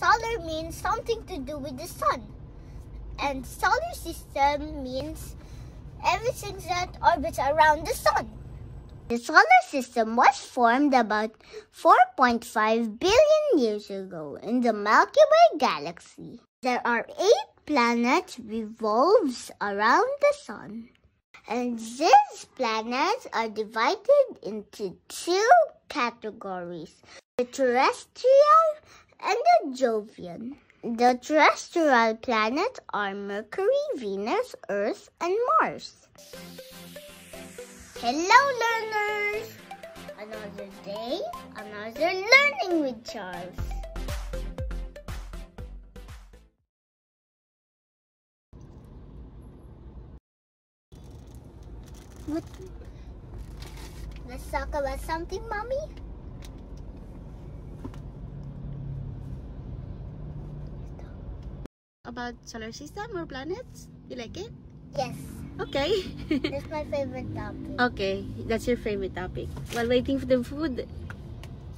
Solar means something to do with the sun. And solar system means everything that orbits around the sun. The solar system was formed about 4.5 billion years ago in the Milky Way galaxy. There are 8 planets revolves around the sun. And these planets are divided into 2 categories, the terrestrial and the Jovian. The terrestrial planets are Mercury, Venus, Earth, and Mars. Hello, learners! Another day, another learning with Charles. What? Let's talk about something, Mommy. About solar system or planets? You like it? Yes. Okay. That's my favorite topic. Okay, that's your favorite topic. While waiting for the food?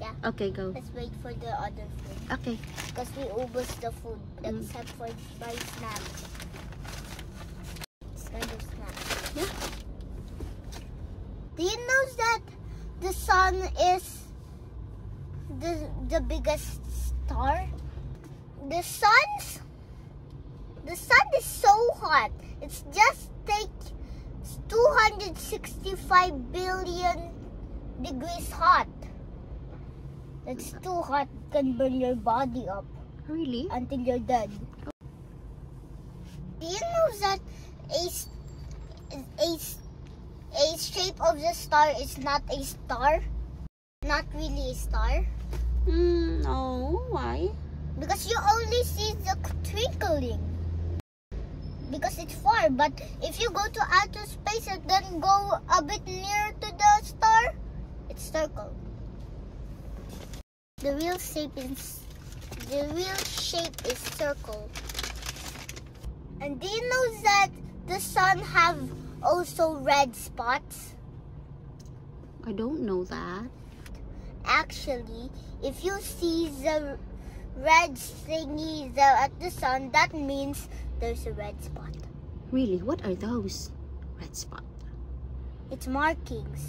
Yeah. Okay, go. Let's wait for the other food. Okay. Because we always the food, except for my snack. It's kind of snack. Yeah. Do you know that the sun is the biggest star? The sun is so hot. It's just takes 265 billion degrees hot. It's too hot. It can burn your body up. Really? Until you're dead. Do you know that a shape of the star is not a star? Not really a star? No. Why? Because you only see the twinkling. Because it's far, but if you go to outer space and then go a bit nearer to the star, it's circle. The real shape is circle. And do you know that the sun have also red spots? I don't know that. Actually, if you see the red thingy at the sun, that means there's a red spot. Really? What are those red spots? It's markings.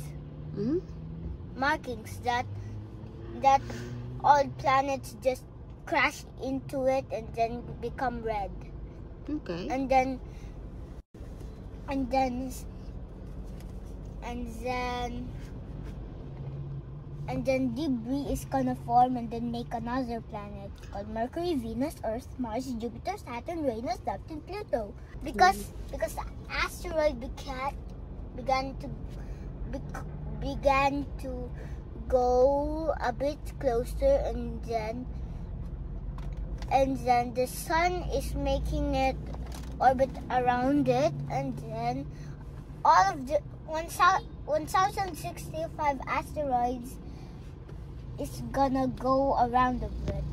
Markings that all planets just crash into it and then become red. Okay. And then debris is gonna form and then make another planet called Mercury, Venus, Earth, Mars, Jupiter, Saturn, Uranus, Neptune, Pluto. Because the asteroid began to go a bit closer and then the sun is making it orbit around it, and then all of the 1,065 asteroids is gonna go around the world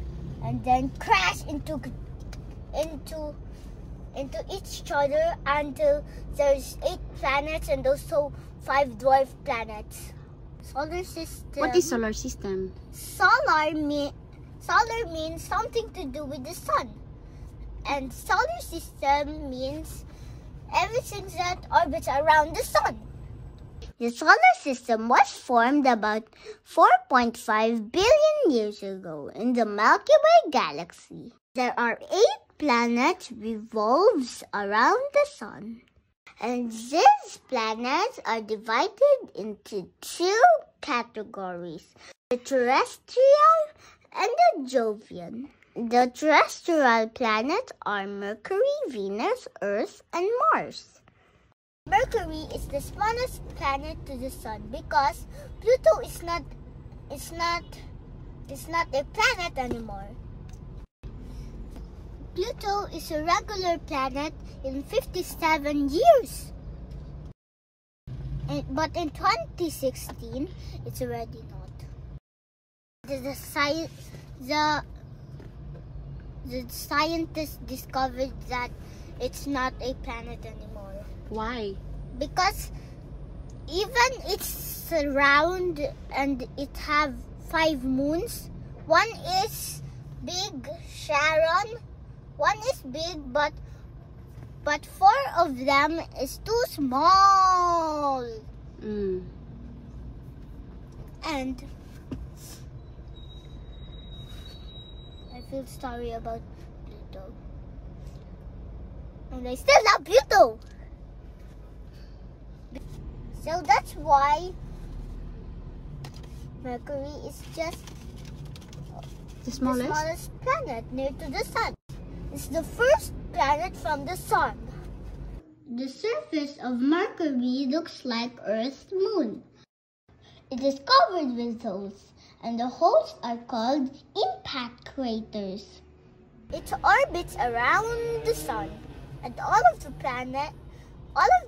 and then crash into each other until there's 8 planets and also 5 dwarf planets. Solar system. What is solar system? Solar means something to do with the sun. And solar system means everything that orbits around the sun. The solar system was formed about 4.5 billion years ago in the Milky Way galaxy. There are 8 planets revolves around the sun. And these planets are divided into 2 categories, the terrestrial and the Jovian. The terrestrial planets are Mercury, Venus, Earth, and Mars. Mercury is the smallest planet to the sun because Pluto is not a planet anymore. Pluto is a regular planet in 57 years. But in 2016, it's already not. The scientists discovered that it's not a planet anymore. Why? Because even it's round and it have 5 moons. One is big Charon. One is big, but four of them is too small. Mm. And I feel sorry about Pluto. And I still love Pluto. So that's why Mercury is just the smallest planet near to the sun. It's the first planet from the sun. The surface of Mercury looks like Earth's moon. It is covered with holes, and the holes are called impact craters. It orbits around the sun, and all of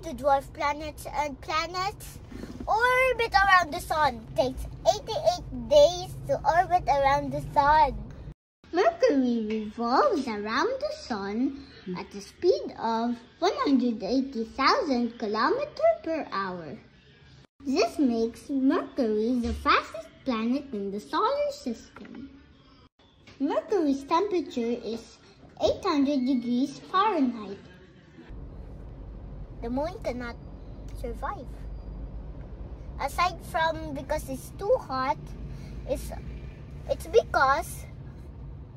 the dwarf planets and planets orbit around the sun. It takes 88 days to orbit around the sun. Mercury revolves around the sun at the speed of 180,000 kilometers per hour. This makes Mercury the fastest planet in the solar system. Mercury's temperature is 800 degrees Fahrenheit. The moon cannot survive. Aside from because it's too hot, it's because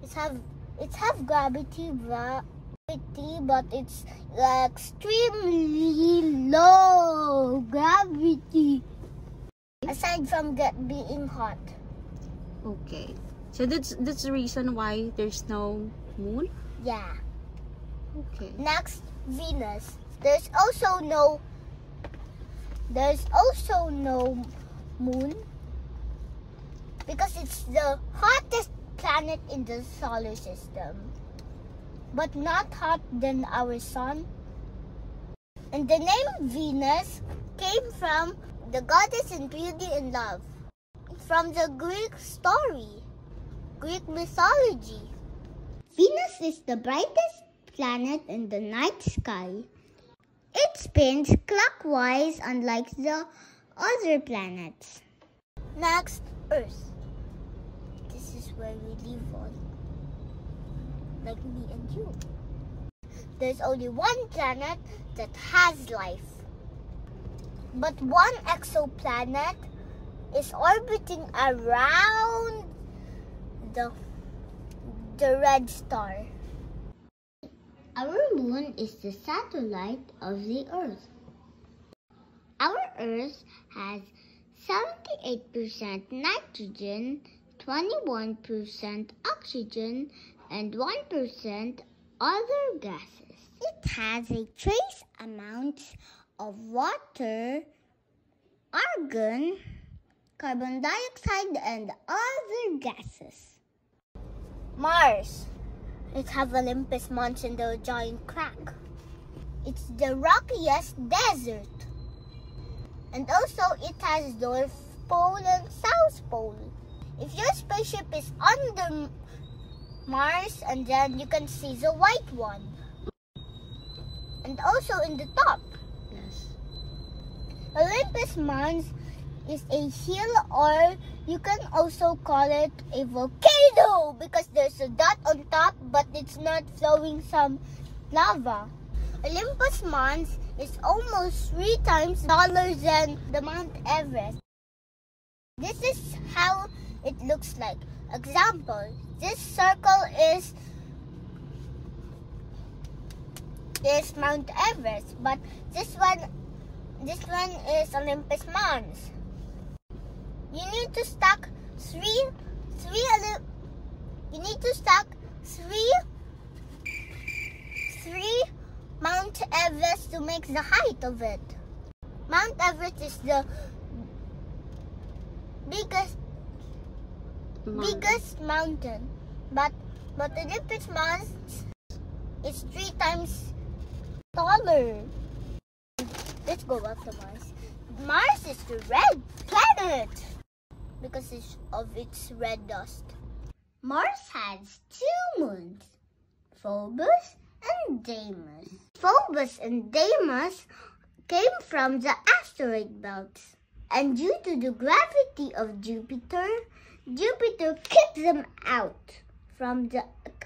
it have gravity, but it's extremely low gravity. Aside from being hot. Okay, so that's the reason why there's no moon. Yeah. Okay. Next, Venus. There's also no moon because it's the hottest planet in the solar system, but not hot than our sun. And the name Venus came from the goddess in beauty and love, from the Greek mythology. Venus is the brightest planet in the night sky. It spins clockwise, unlike the other planets. Next, Earth. This is where we live on, like me and you. There's only one planet that has life. But one exoplanet is orbiting around the red star. Our moon is the satellite of the Earth. Our Earth has 78% nitrogen, 21% oxygen, and 1% other gases. It has a trace amount of water, argon, carbon dioxide, and other gases. Mars. It has Olympus Mons in the giant crack. It's the rockiest desert. And also it has North Pole and South Pole. If your spaceship is under Mars, and then you can see the white one. And also in the top. Yes. Olympus Mons is a hill, or you can also call it a volcano because there's a dot on top, but it's not flowing some lava. Olympus Mons is almost 3 times taller than the Mount Everest. This is how it looks like. Example, this circle is Mount Everest, but this one is Olympus Mons. You need to stack three Mount Everest to make the height of it. Mount Everest is the biggest mountain, but Olympus Mons is 3 times taller. Let's go back to Mars. Mars is the red planet because of its red dust. Mars has 2 moons, Phobos and Deimos. Phobos and Deimos came from the asteroid belts, and due to the gravity of Jupiter kicked them out. from the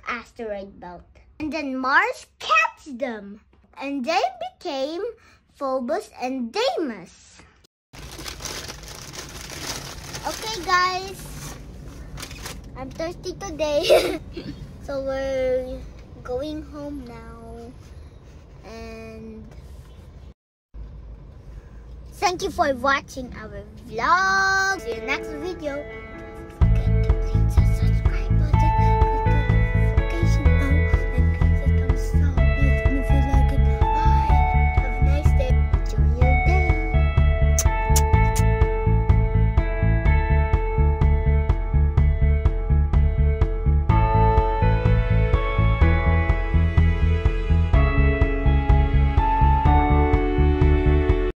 asteroid belt. And then Mars catches them, and they became Phobos and Deimos. Okay guys, I'm thirsty today. So we're going home now. And thank you for watching our vlog. See you next video.